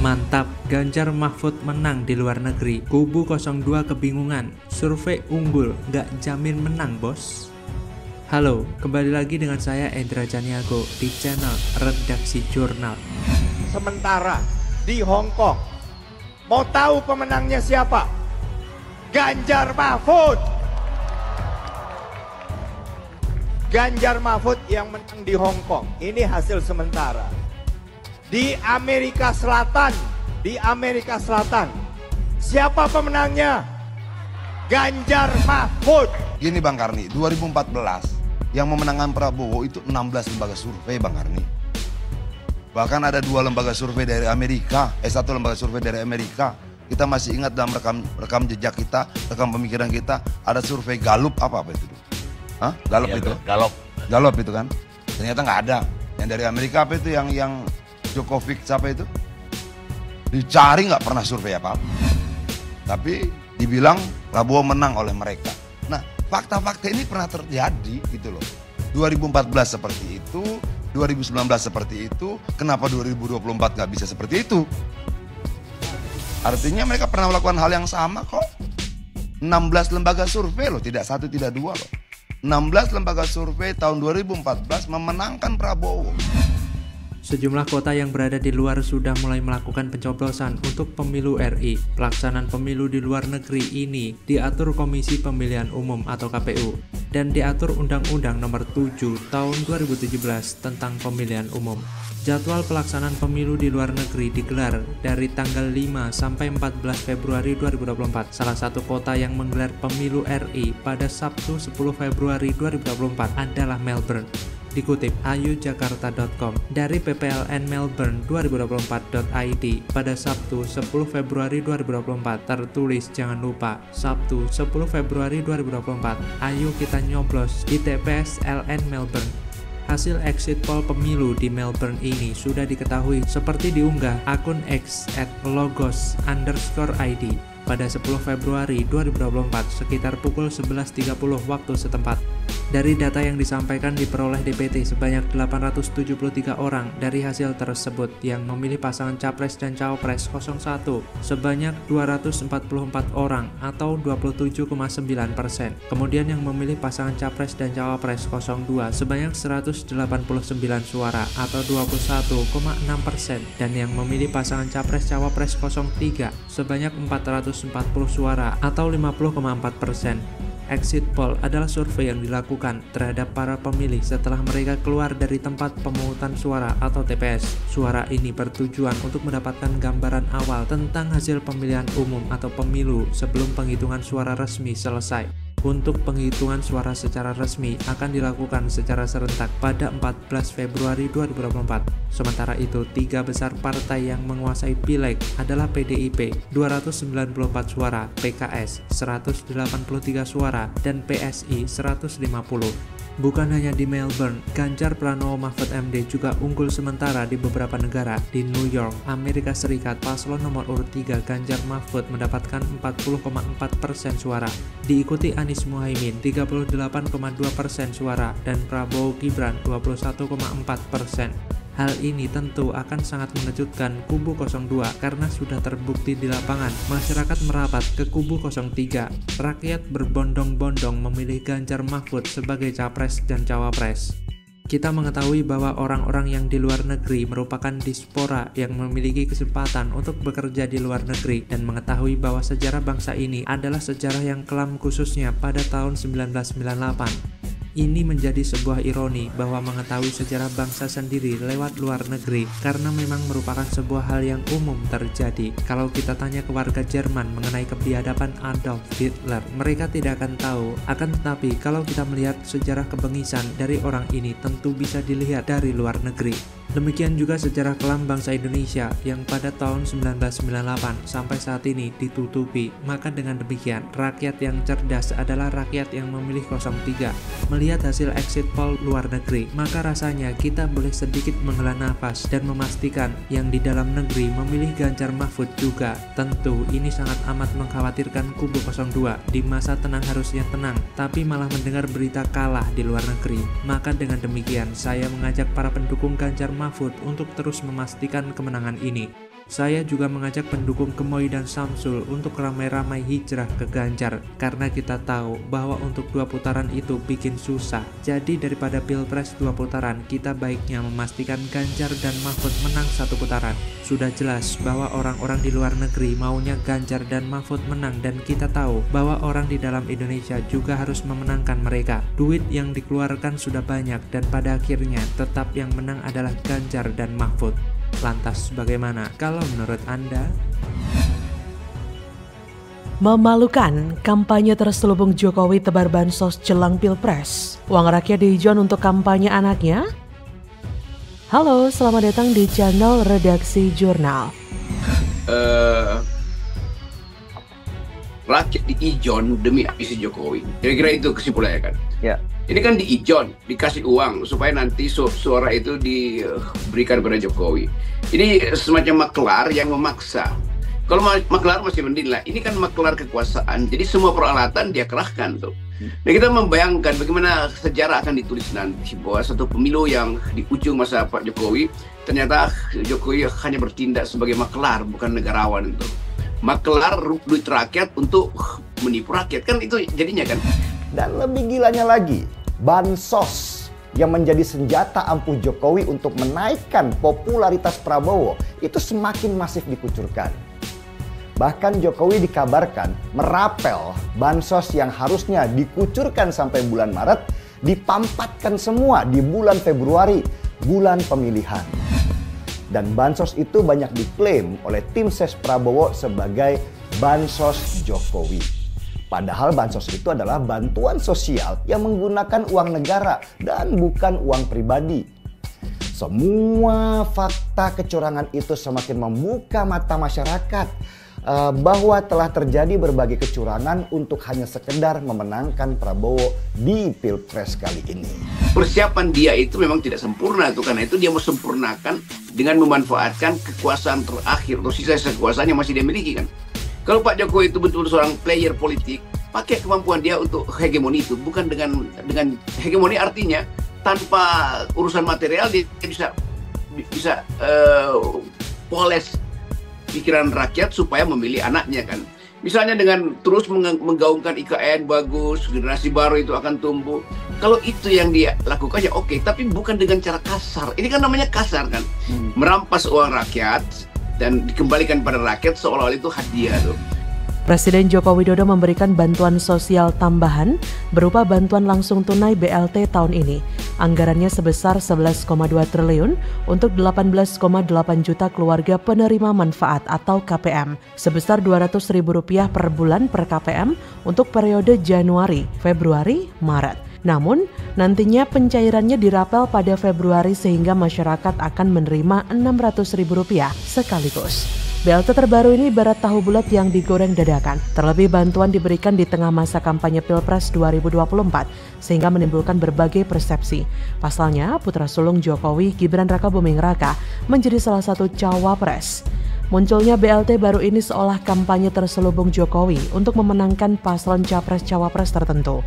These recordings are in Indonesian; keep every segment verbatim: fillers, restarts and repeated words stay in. Mantap, Ganjar Mahfud menang di luar negeri. Kubu nol dua kebingungan, survei unggul, nggak jamin menang bos. Halo, kembali lagi dengan saya Indra Caniago di channel Redaksi Jurnal. Sementara di Hong Kong, mau tahu pemenangnya siapa? Ganjar Mahfud. Ganjar Mahfud yang menang di Hong Kong. Ini hasil sementara. Di Amerika Selatan, di Amerika Selatan, siapa pemenangnya? Ganjar Mahfud. Gini Bang Karni, dua ribu empat belas yang memenangkan Prabowo itu enam belas lembaga survei Bang Karni. Bahkan ada dua lembaga survei dari Amerika, eh satu lembaga survei dari Amerika. Kita masih ingat dalam rekam rekam jejak kita, rekam pemikiran kita, ada survei Gallup apa apa itu? Hah? Gallup iya, itu? Gallup. Gallup itu kan? Ternyata nggak ada. Yang dari Amerika apa itu yang yang Jokowi siapa itu? Dicari nggak pernah survei apa-apa. Tapi dibilang Prabowo menang oleh mereka. Nah, fakta-fakta ini pernah terjadi gitu loh. dua ribu empat belas seperti itu, dua ribu sembilan belas seperti itu, kenapa dua ribu dua puluh empat nggak bisa seperti itu? Artinya mereka pernah melakukan hal yang sama kok. enam belas lembaga survei loh, tidak satu, tidak dua loh. enam belas lembaga survei tahun dua ribu empat belas memenangkan Prabowo. Sejumlah kota yang berada di luar sudah mulai melakukan pencoblosan untuk pemilu R I. Pelaksanaan pemilu di luar negeri ini diatur Komisi Pemilihan Umum atau K P U dan diatur Undang-Undang Nomor tujuh Tahun dua ribu tujuh belas tentang Pemilihan Umum. Jadwal pelaksanaan pemilu di luar negeri digelar dari tanggal lima sampai empat belas Februari dua ribu dua puluh empat. Salah satu kota yang menggelar pemilu R I pada Sabtu sepuluh Februari dua ribu dua puluh empat adalah Melbourne. Dikutip ayu jakarta titik com dari p p l n melbourne dua ribu dua puluh empat titik i d pada Sabtu sepuluh Februari dua ribu dua puluh empat tertulis, jangan lupa Sabtu sepuluh Februari dua ribu dua puluh empat ayo kita nyoblos di T P S L N Melbourne. Hasil exit poll pemilu di Melbourne ini sudah diketahui seperti diunggah akun X at logos underscore I D pada sepuluh Februari dua ribu dua puluh empat sekitar pukul sebelas tiga puluh waktu setempat. Dari data yang disampaikan diperoleh D P T sebanyak delapan ratus tujuh puluh tiga orang dari hasil tersebut yang memilih pasangan Capres dan Cawapres nol satu sebanyak dua ratus empat puluh empat orang atau dua puluh tujuh koma sembilan persen. Kemudian yang memilih pasangan Capres dan Cawapres nol dua sebanyak seratus delapan puluh sembilan suara atau dua puluh satu koma enam persen dan yang memilih pasangan Capres Cawapres nol tiga sebanyak empat ratus empat puluh suara atau lima puluh koma empat persen. Exit poll adalah survei yang dilakukan terhadap para pemilih setelah mereka keluar dari tempat pemungutan suara atau T P S. Suara ini bertujuan untuk mendapatkan gambaran awal tentang hasil pemilihan umum atau pemilu sebelum penghitungan suara resmi selesai. Untuk penghitungan suara secara resmi akan dilakukan secara serentak pada empat belas Februari dua ribu dua puluh empat. Sementara itu, tiga besar partai yang menguasai Pileg adalah P D I P dua ratus sembilan puluh empat suara, P K S seratus delapan puluh tiga suara, dan P S I seratus lima puluh. Bukan hanya di Melbourne, Ganjar Pranowo Mahfud M D juga unggul sementara di beberapa negara. Di New York, Amerika Serikat, paslon nomor urut tiga Ganjar Mahfud mendapatkan empat puluh koma empat persen suara. Diikuti Anies Muhaimin tiga puluh delapan koma dua persen suara dan Prabowo Gibran dua puluh satu koma empat persen. Hal ini tentu akan sangat mengejutkan kubu nol dua karena sudah terbukti di lapangan masyarakat merapat ke kubu nol tiga. Rakyat berbondong-bondong memilih Ganjar Mahfud sebagai capres dan cawapres. Kita mengetahui bahwa orang-orang yang di luar negeri merupakan diaspora yang memiliki kesempatan untuk bekerja di luar negeri dan mengetahui bahwa sejarah bangsa ini adalah sejarah yang kelam khususnya pada tahun seribu sembilan ratus sembilan puluh delapan. Ini menjadi sebuah ironi bahwa mengetahui sejarah bangsa sendiri lewat luar negeri karena memang merupakan sebuah hal yang umum terjadi. Kalau kita tanya ke warga Jerman mengenai kebiadaban Adolf Hitler, mereka tidak akan tahu. Akan tetapi kalau kita melihat sejarah kebengisan dari orang ini tentu bisa dilihat dari luar negeri. Demikian juga sejarah kelam bangsa Indonesia yang pada tahun seribu sembilan ratus sembilan puluh delapan sampai saat ini ditutupi. Maka dengan demikian, rakyat yang cerdas adalah rakyat yang memilih nol tiga. Melihat hasil exit poll luar negeri, maka rasanya kita boleh sedikit menghela nafas dan memastikan yang di dalam negeri memilih Ganjar Mahfud juga. Tentu ini sangat amat mengkhawatirkan kubu nol dua. Di masa tenang harusnya tenang, tapi malah mendengar berita kalah di luar negeri. Maka dengan demikian, saya mengajak para pendukung Ganjar Mahfud untuk terus memastikan kemenangan ini. Saya juga mengajak pendukung Gemoy dan Samsul untuk ramai-ramai hijrah ke Ganjar, karena kita tahu bahwa untuk dua putaran itu bikin susah. Jadi daripada Pilpres dua putaran, kita baiknya memastikan Ganjar dan Mahfud menang satu putaran. Sudah jelas bahwa orang-orang di luar negeri maunya Ganjar dan Mahfud menang, dan kita tahu bahwa orang di dalam Indonesia juga harus memenangkan mereka. Duit yang dikeluarkan sudah banyak dan pada akhirnya tetap yang menang adalah Ganjar dan Mahfud. Lantas bagaimana kalau menurut Anda? Memalukan, kampanye terselubung Jokowi tebar bansos jelang Pilpres. Uang rakyat dihijauan untuk kampanye anaknya? Halo, selamat datang di channel Redaksi Jurnal. Uh, rakyat diijon demi ambisi Jokowi. Kira-kira itu kesimpulannya kan? Ya. Ini kan diijon, dikasih uang supaya nanti suara itu diberikan kepada Jokowi. Ini semacam maklar yang memaksa. Kalau maklar masih mending lah, ini kan maklar kekuasaan. Jadi semua peralatan dia kerahkan tuh. Nah, kita membayangkan bagaimana sejarah akan ditulis nanti, bahwa satu pemilu yang di ujung masa Pak Jokowi, ternyata Jokowi hanya bertindak sebagai maklar, bukan negarawan itu. Maklar duit rakyat untuk menipu rakyat, kan itu jadinya kan. Dan lebih gilanya lagi, bansos yang menjadi senjata ampuh Jokowi untuk menaikkan popularitas Prabowo itu semakin masif dikucurkan. Bahkan Jokowi dikabarkan merapel bansos yang harusnya dikucurkan sampai bulan Maret, dipampatkan semua di bulan Februari, bulan pemilihan. Dan bansos itu banyak diklaim oleh tim ses Prabowo sebagai bansos Jokowi. Padahal bansos itu adalah bantuan sosial yang menggunakan uang negara dan bukan uang pribadi. Semua fakta kecurangan itu semakin membuka mata masyarakat uh, bahwa telah terjadi berbagai kecurangan untuk hanya sekedar memenangkan Prabowo di Pilpres kali ini. Persiapan dia itu memang tidak sempurna tuh, karena itu dia mau sempurnakan dengan memanfaatkan kekuasaan terakhir atau sisa-sisa kekuasaan yang masih dia miliki kan. Kalau Pak Jokowi itu betul-betul seorang player politik, pakai kemampuan dia untuk hegemoni itu, bukan dengan dengan hegemoni artinya tanpa urusan material dia bisa bisa uh, poles pikiran rakyat supaya memilih anaknya kan. Misalnya dengan terus menggaungkan I K N bagus, generasi baru itu akan tumbuh. Kalau itu yang dia lakukan ya oke, tapi bukan dengan cara kasar. Ini kan namanya kasar kan, hmm. merampas uang rakyat dan dikembalikan pada rakyat seolah-olah itu hadiah tuh. Presiden Joko Widodo memberikan bantuan sosial tambahan berupa bantuan langsung tunai B L T tahun ini. Anggarannya sebesar sebelas koma dua triliun untuk delapan belas koma delapan juta keluarga penerima manfaat atau K P M, sebesar dua ratus ribu rupiah per bulan per K P M untuk periode Januari, Februari, Maret. Namun, nantinya pencairannya dirapel pada Februari sehingga masyarakat akan menerima enam ratus ribu rupiah sekaligus. B L T terbaru ini ibarat tahu bulat yang digoreng dadakan. Terlebih bantuan diberikan di tengah masa kampanye Pilpres dua ribu dua puluh empat sehingga menimbulkan berbagai persepsi. Pasalnya, putra sulung Jokowi, Gibran Rakabuming Raka, menjadi salah satu cawapres. Munculnya B L T baru ini seolah kampanye terselubung Jokowi untuk memenangkan paslon capres-cawapres tertentu.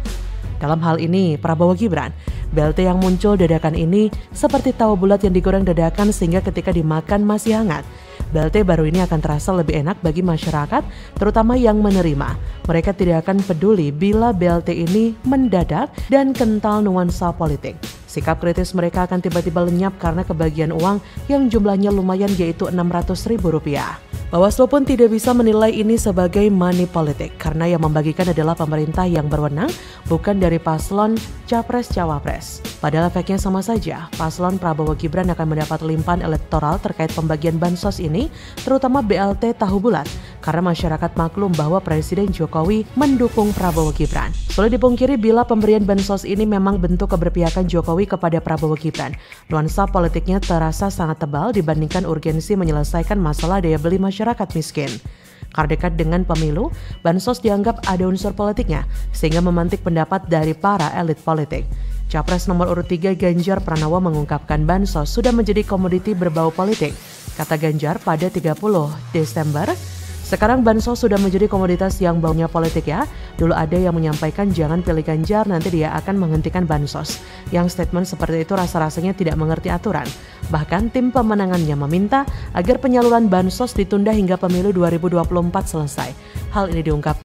Dalam hal ini, Prabowo Gibran, B L T yang muncul dadakan ini seperti tahu bulat yang digoreng dadakan sehingga ketika dimakan masih hangat. B L T baru ini akan terasa lebih enak bagi masyarakat, terutama yang menerima. Mereka tidak akan peduli bila B L T ini mendadak dan kental nuansa politik. Sikap kritis mereka akan tiba-tiba lenyap karena kebagian uang yang jumlahnya lumayan yaitu enam ratus ribu rupiah. Bawaslu pun tidak bisa menilai ini sebagai money politik karena yang membagikan adalah pemerintah yang berwenang, bukan dari paslon capres-cawapres. Padahal efeknya sama saja, paslon Prabowo Gibran akan mendapat limpahan elektoral terkait pembagian bansos ini, terutama B L T tahu bulat, karena masyarakat maklum bahwa Presiden Jokowi mendukung Prabowo Gibran. Sulit dipungkiri bila pemberian bansos ini memang bentuk keberpihakan Jokowi kepada Prabowo Gibran. Nuansa politiknya terasa sangat tebal dibandingkan urgensi menyelesaikan masalah daya beli masyarakat masyarakat miskin. Karena dekat dengan pemilu, bansos dianggap ada unsur politiknya, sehingga memantik pendapat dari para elit politik. Capres nomor urut tiga Ganjar Pranowo mengungkapkan bansos sudah menjadi komoditi berbau politik. Kata Ganjar pada tiga puluh Desember, sekarang bansos sudah menjadi komoditas yang baunya politik ya, Dulu ada yang menyampaikan jangan pilih Ganjar, nanti dia akan menghentikan bansos. Yang statement seperti itu rasa-rasanya tidak mengerti aturan. Bahkan tim pemenangannya meminta agar penyaluran bansos ditunda hingga pemilu dua ribu dua puluh empat selesai. Hal ini diungkap